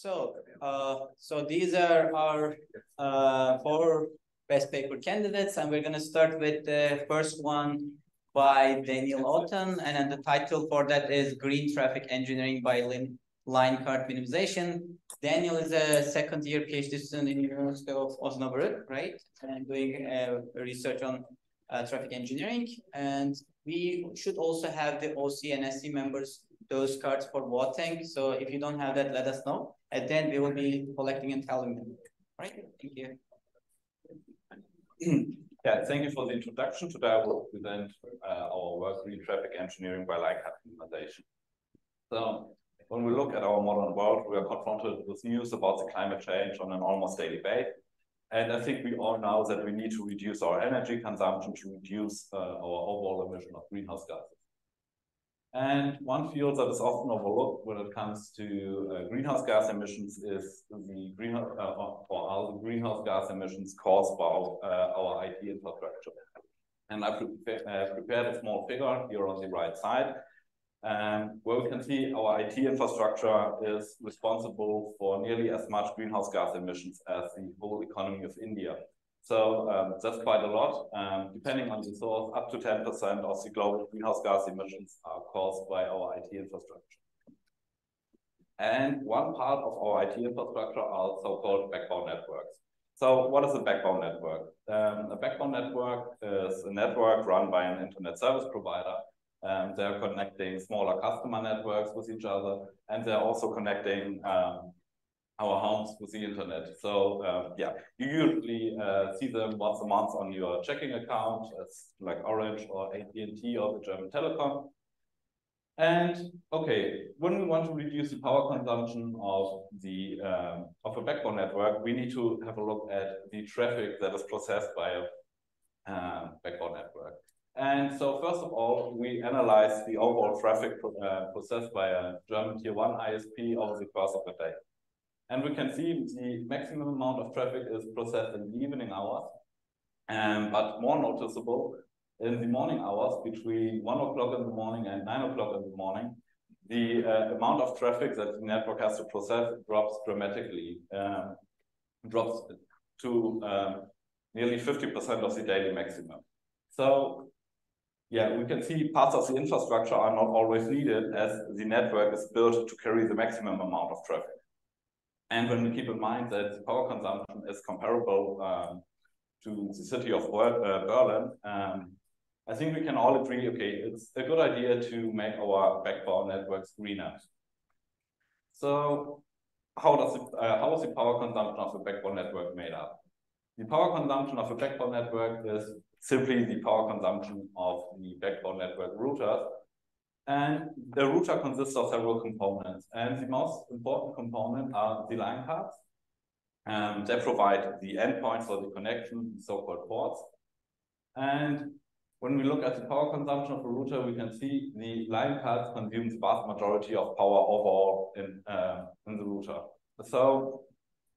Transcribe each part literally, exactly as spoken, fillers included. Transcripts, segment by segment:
So, uh, so these are our uh, four best paper candidates, and we're going to start with the first one by Daniel Otten, and then the title for that is Green Traffic Engineering by Line Card Minimization. Daniel is a second year PhD student in the University of Osnabrück, right? And doing uh, research on uh, traffic engineering. And we should also have the O C and S C members, those cards for voting. So if you don't have that, let us know. And then we will be collecting and telling them, right? Thank you. Yeah, thank you for the introduction. Today I will present uh, our work, Green Traffic Engineering by Line Card Minimization. So when we look at our modern world, we are confronted with news about the climate change on an almost daily basis. And I think we all know that we need to reduce our energy consumption to reduce uh, our overall emission of greenhouse gases. And one field that is often overlooked when it comes to uh, greenhouse gas emissions is the greenhouse, uh, or how the greenhouse gas emissions caused by uh, our I T infrastructure. And I uh, prepared a small figure here on the right side, um, where we can see our I T infrastructure is responsible for nearly as much greenhouse gas emissions as the whole economy of India. So um, that's quite a lot. Um, depending on the source, up to ten percent of the global greenhouse gas emissions are caused by our I T infrastructure. And one part of our I T infrastructure are so-called backbone networks. So what is a backbone network? Um, a backbone network is a network run by an internet service provider. Um, they're connecting smaller customer networks with each other, and they're also connecting um, our homes with the internet. So uh, yeah, you usually uh, see them once a month on your checking account, as like Orange or A T and T or the German Telecom. And okay, when we want to reduce the power consumption of the um, of a backbone network, we need to have a look at the traffic that is processed by a uh, backbone network. And so first of all, we analyze the overall traffic uh, processed by a German tier one I S P over the course of a day. And we can see the maximum amount of traffic is processed in the evening hours, um, but more noticeable in the morning hours between one o'clock in the morning and nine o'clock in the morning. The uh, amount of traffic that the network has to process drops dramatically, um, drops to um, nearly fifty percent of the daily maximum. So yeah, we can see parts of the infrastructure are not always needed as the network is built to carry the maximum amount of traffic. And when we keep in mind that the power consumption is comparable um, to the city of Berlin, um, I think we can all agree, okay, it's a good idea to make our backbone networks greener. So how does it, uh, how is the power consumption of a backbone network made up? The power consumption of a backbone network is simply the power consumption of the backbone network routers. And the router consists of several components, and the most important component are the line cards. Um, they provide the endpoints or the connection, the so-called ports. And when we look at the power consumption of a router, we can see the line cards consume the vast majority of power overall in, uh, in the router. So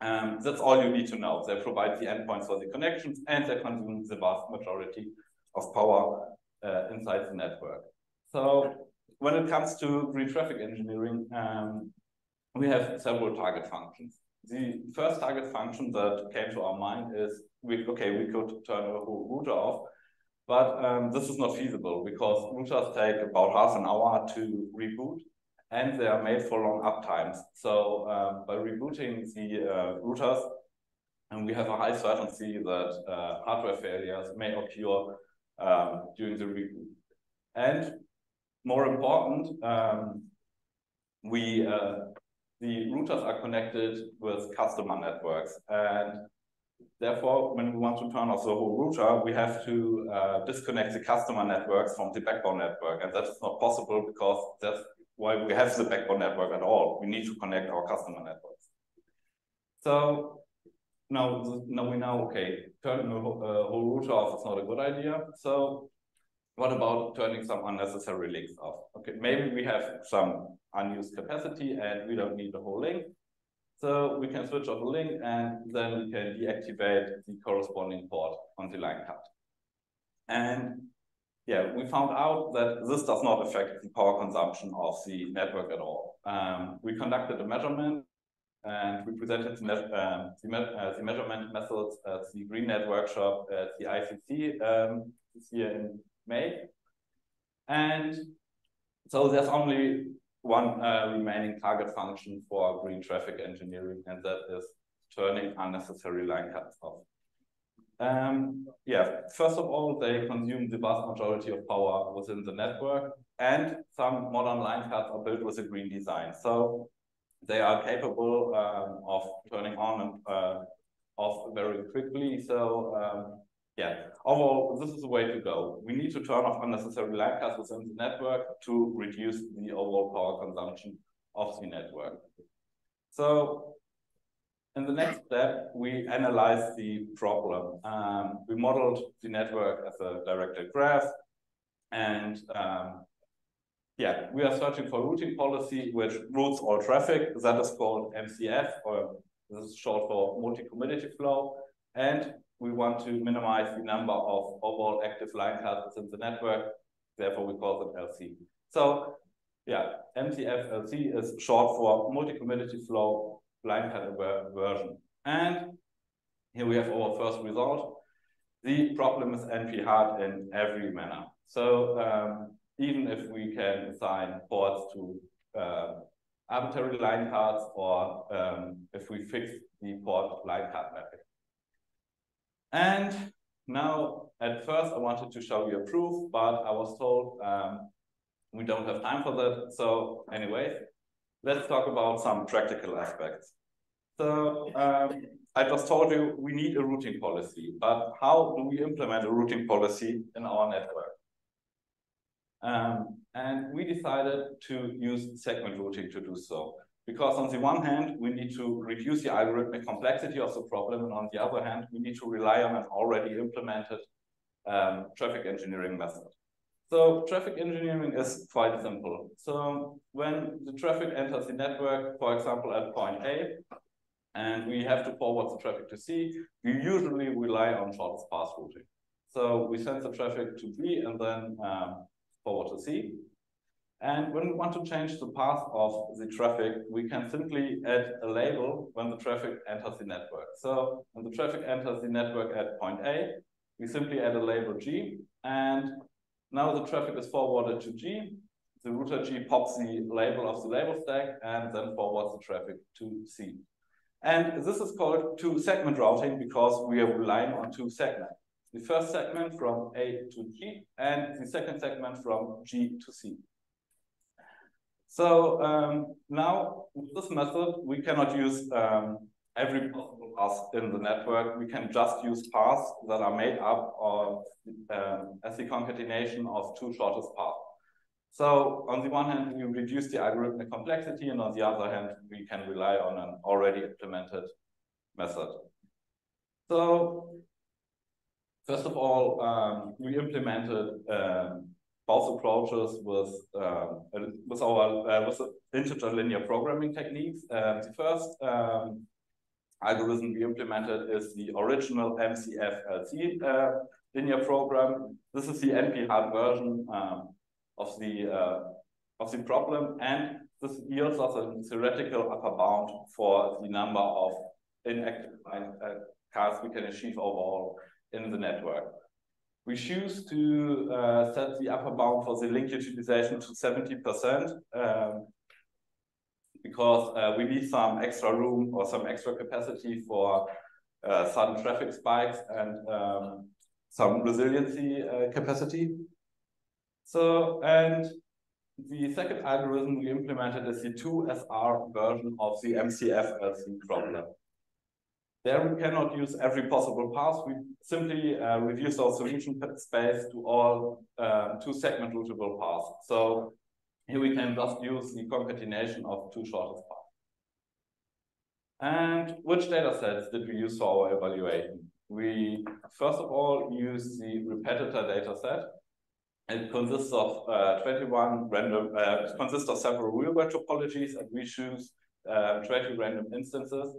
um, that's all you need to know. They provide the endpoints for the connections, and they consume the vast majority of power uh, inside the network. So when it comes to green traffic engineering, um, we have several target functions. The first target function that came to our mind is, we, okay, we could turn a whole router off, but um, this is not feasible because routers take about half an hour to reboot, and they are made for long uptimes. So um, by rebooting the uh, routers, and we have a high certainty that uh, hardware failures may occur um, during the reboot. And more important, um, we uh, the routers are connected with customer networks, and therefore, when we want to turn off the whole router, we have to uh, disconnect the customer networks from the backbone network, and that is not possible because that's why we have the backbone network at all. We need to connect our customer networks. So now, now we know, okay, turning a whole router off is not a good idea. So what about turning some unnecessary links off? Okay, maybe we have some unused capacity and we don't need the whole link. So we can switch off a link and then we can deactivate the corresponding port on the line card. And yeah, we found out that this does not affect the power consumption of the network at all. Um, we conducted a measurement and we presented the, uh, the, me uh, the measurement methods at the GreenNet workshop at the I C C um, this year in May. And so there's only one uh, remaining target function for green traffic engineering, and that is turning unnecessary line cuts off. Um, yeah, first of all, they consume the vast majority of power within the network, and some modern line cuts are built with a green design. So they are capable um, of turning on and uh, off very quickly. So um, yeah, overall, this is the way to go. We need to turn off unnecessary line cuts within the network to reduce the overall power consumption of the network. So in the next step, we analyze the problem. Um, we modeled the network as a directed graph, and um, yeah, we are searching for routing policy which routes all traffic. That is called M C F, or this is short for multi-commodity flow. And we want to minimize the number of overall active line cuts in the network. Therefore, we call it L C. So yeah, M C F L C is short for multi-commodity flow line cut version. And here we have our first result. The problem is N P hard in every manner. So um, even if we can assign ports to uh, arbitrary line cuts, or um, if we fix the port line cut mapping. And now, at first, I wanted to show you a proof, but I was told um, we don't have time for that. So anyway, let's talk about some practical aspects. So um, I just told you we need a routing policy, but how do we implement a routing policy in our network? Um, and we decided to use segment routing to do so, because on the one hand, we need to reduce the algorithmic complexity of the problem, and on the other hand, we need to rely on an already implemented um, traffic engineering method. So traffic engineering is quite simple. So when the traffic enters the network, for example, at point A, and we have to forward the traffic to C, we usually rely on shortest path routing. So we send the traffic to B and then um, forward to C. And when we want to change the path of the traffic, we can simply add a label when the traffic enters the network. So when the traffic enters the network at point A, we simply add a label G. And now the traffic is forwarded to G. The router G pops the label of the label stack and then forwards the traffic to C. And this is called two-segment routing because we are relying on two segments. The first segment from A to G, and the second segment from G to C. So um, now with this method, we cannot use um, every possible path in the network. We can just use paths that are made up of um, as the concatenation of two shortest paths. So on the one hand, we reduce the algorithmic complexity, and on the other hand, we can rely on an already implemented method. So first of all, um, we implemented um, both approaches with um, with our uh, with integer linear programming techniques. Um, the first um, algorithm we implemented is the original M C F L C uh, linear program. This is the N P hard version um, of the uh, of the problem, and this yields us a theoretical upper bound for the number of inactive line uh, cuts we can achieve overall in the network. We choose to uh, set the upper bound for the link utilization to seventy percent um, because uh, we need some extra room or some extra capacity for uh, sudden traffic spikes and um, some resiliency uh, capacity. So, and the second algorithm we implemented is the two S R version of the M C F L C problem. There we cannot use every possible path. We simply uh, reduce our solution space to all uh, two-segment routable paths. So here we can just use the concatenation of two shortest paths. And which data sets did we use for our evaluation? We, first of all, use the repetitor data set. It consists of uh, twenty-one random, uh, it consists of several real-world topologies, and we choose uh, twenty random instances.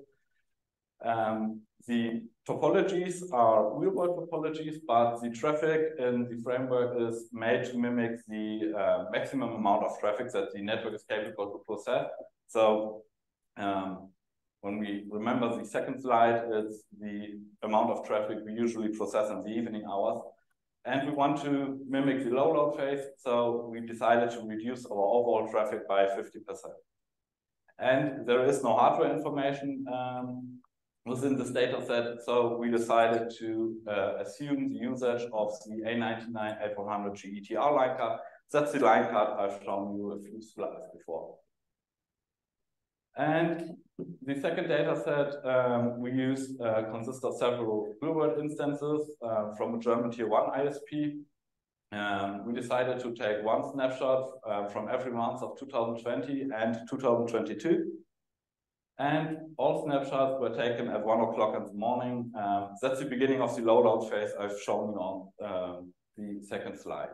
Um, the topologies are real-world topologies, but the traffic in the framework is made to mimic the uh, maximum amount of traffic that the network is capable to process. So um, when we remember the second slide, it's the amount of traffic we usually process in the evening hours. And we want to mimic the low load phase, so we decided to reduce our overall traffic by fifty percent. And there is no hardware information um, within this data set, so we decided to uh, assume the usage of the A ninety-nine A four hundred G E T R line card. That's the line card I've shown you a few slides before. And the second data set um, we use uh, consists of several BlueBird instances uh, from a German tier one I S P. Um, we decided to take one snapshot uh, from every month of two thousand twenty and two thousand twenty-two. And all snapshots were taken at one o'clock in the morning. Um, that's the beginning of the loadout phase I've shown you on um, the second slide.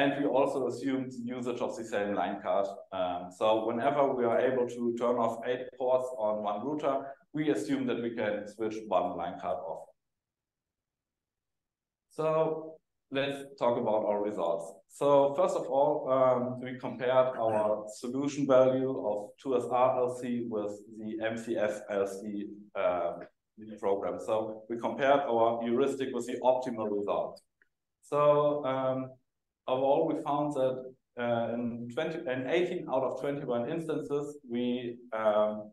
And we also assumed usage of the same line card. Um, so whenever we are able to turn off eight ports on one router, we assume that we can switch one line card off. So let's talk about our results. So first of all, um, we compared our solution value of two S R L C with the M C F L C uh, program. So we compared our heuristic with the optimal result. So um, overall, we found that uh, in, twenty, in eighteen out of twenty-one instances, we um,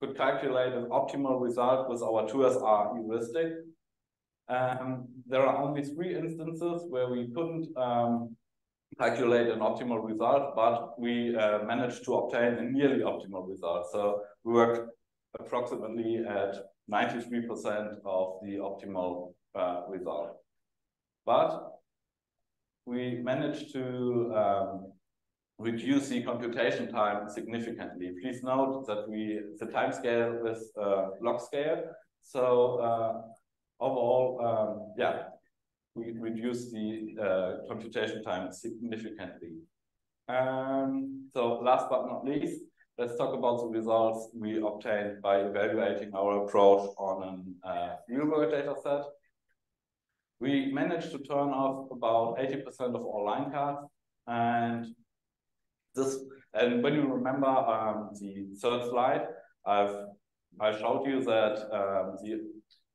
could calculate an optimal result with our two S R heuristic. Um, there are only three instances where we couldn't um, calculate an optimal result, but we uh, managed to obtain a nearly optimal result. So we were approximately at ninety-three percent of the optimal uh, result. But we managed to um, reduce the computation time significantly. Please note that we the time scale is uh, log scale. So uh, overall, um, yeah, we reduced the uh, computation time significantly. Um, so last but not least, let's talk about the results we obtained by evaluating our approach on a real-world data set. We managed to turn off about eighty percent of all line cards, and this. And when you remember um, the third slide, I've I showed you that um, the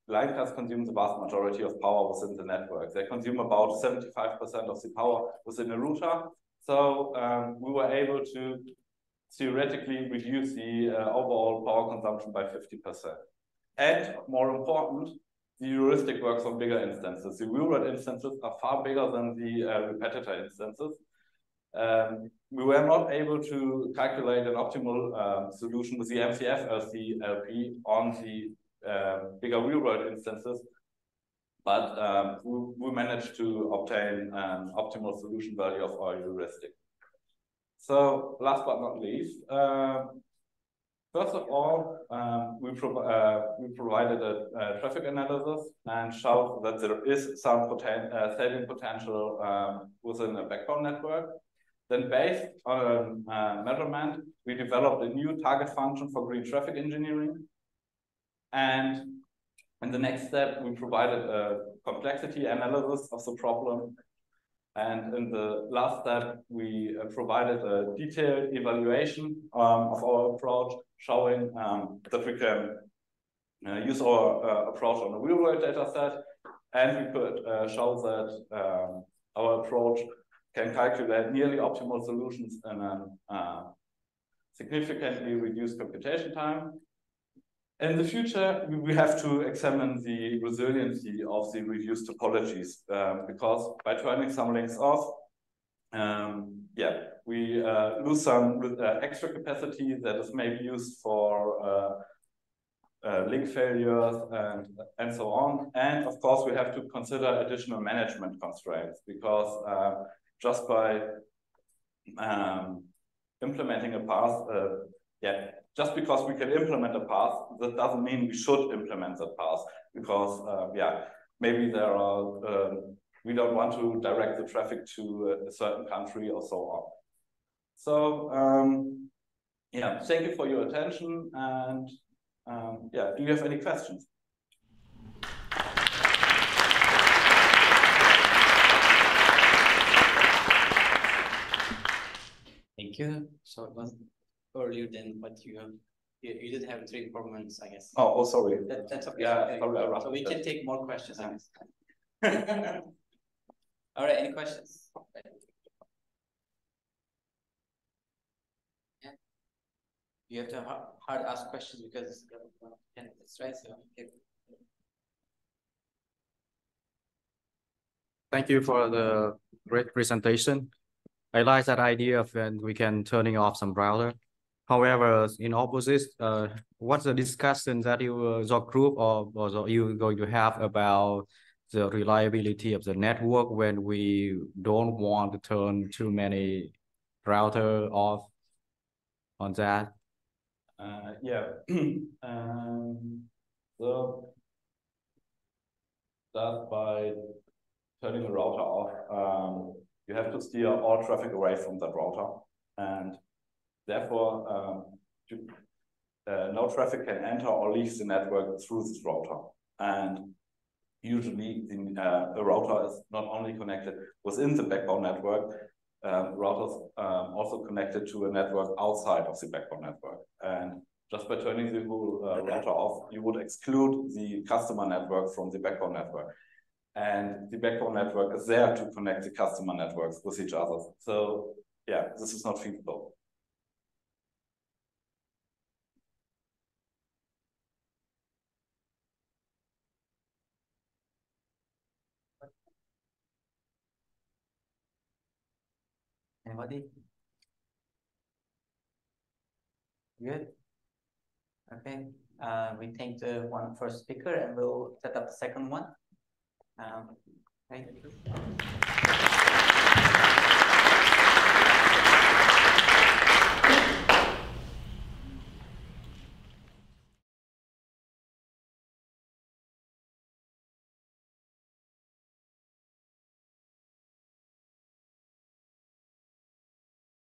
line cards consume the vast majority of power within the network. They consume about seventy-five percent of the power within a router. So um, we were able to theoretically reduce the uh, overall power consumption by fifty percent. And more important, the heuristic works on bigger instances. The real-world instances are far bigger than the uh, repetitor instances. Um, we were not able to calculate an optimal uh, solution with the M C F L C L P on the uh, bigger real-world instances, but um, we, we managed to obtain an optimal solution value of our heuristic. So last but not least, uh, first of all, um, we, pro uh, we provided a, a traffic analysis and showed that there is some poten uh, saving potential um, within a backbone network. Then based on uh, measurement, we developed a new target function for green traffic engineering. And in the next step, we provided a complexity analysis of the problem. And in the last step, we uh, provided a detailed evaluation um, of our approach, showing um, that we can uh, use our uh, approach on a real-world data set, and we could uh, show that um, our approach can calculate nearly optimal solutions in a uh, significantly reduced computation time. In the future, we have to examine the resiliency of the reduced topologies um, because by turning some links off, um, yeah, we uh, lose some uh, extra capacity that is maybe used for uh, uh, link failures and, and so on. And of course, we have to consider additional management constraints because uh, just by um, implementing a path, uh, yeah, just because we can implement a path, that doesn't mean we should implement that path because, uh, yeah, maybe there are, um, we don't want to direct the traffic to a certain country or so on. So, um, yeah, thank you for your attention. And um, yeah, do you have any questions? Thank you. So it was earlier than what you have You, you did have three more minutes, I guess. Oh, oh sorry. That, that's okay. Yeah, sorry, so we can take more questions, I guess. All right, any questions? Yeah. You have to hard, hard ask questions because it's, uh, it's right. So okay. Thank you for the great presentation. I like that idea of when we can turning off some browser. However, in opposite, uh, what's the discussion that you, uh, your group or, or you going to have about the reliability of the network when we don't want to turn too many router off on that? Uh, yeah. um, so that by turning a router off, um, you have to steer all traffic away from that router, and therefore, um, you, uh, no traffic can enter or leave the network through this router. And usually, the, uh, the router is not only connected within the backbone network, um, routers um, also connected to a network outside of the backbone network. And just by turning the whole uh, router off, you would exclude the customer network from the backbone network. And the backbone network is there to connect the customer networks with each other. So yeah, this is not feasible. Anybody? Good. Okay. Uh, we thank the one first speaker, and we'll set up the second one. Um, thank you.